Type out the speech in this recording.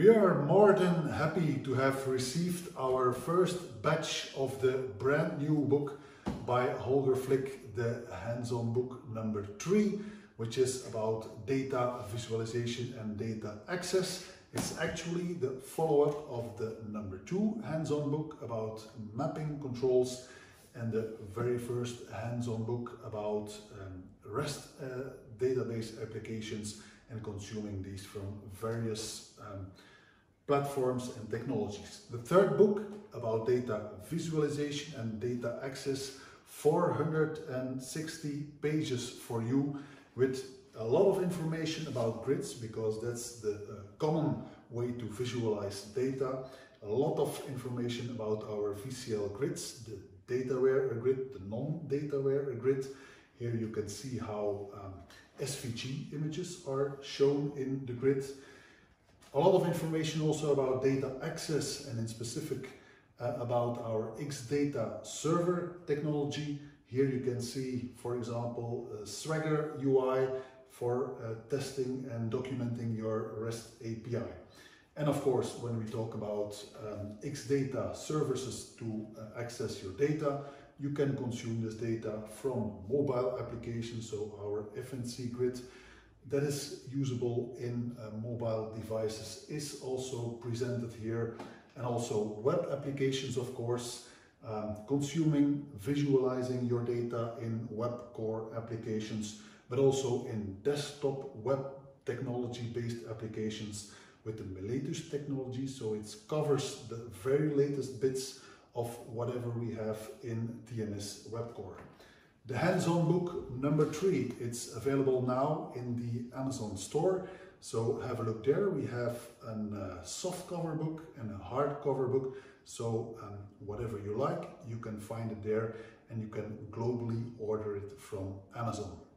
We are more than happy to have received our first batch of the brand new book by Holger Flick, the hands-on book number 3, which is about data visualization and data access. It's actually the follow-up of the number 2 hands-on book about mapping controls and the very first hands-on book about REST database applications and consuming these from various platforms and technologies. The third book about data visualization and data access, 460 pages for you, with a lot of information about grids, because that's the common way to visualize data. A lot of information about our VCL grids, the dataware grid, the non-dataware grid. Here you can see how SVG images are shown in the grid. A lot of information also about data access, and in specific about our XData server technology. Here you can see, for example, Swagger UI for testing and documenting your REST API. And of course, when we talk about XData services to access your data, you can consume this data from mobile applications, so our FNC grid that is usable in mobile devices is also presented here, and also web applications, of course, consuming, visualizing your data in web core applications, but also in desktop web technology-based applications with the Melatus technology. So it covers the very latest bits of whatever we have in TMS web core. The hands-on book number 3, it's available now in the Amazon store, so have a look there. We have a soft cover book and a hard cover book, so whatever you like, you can find it there, and you can globally order it from Amazon.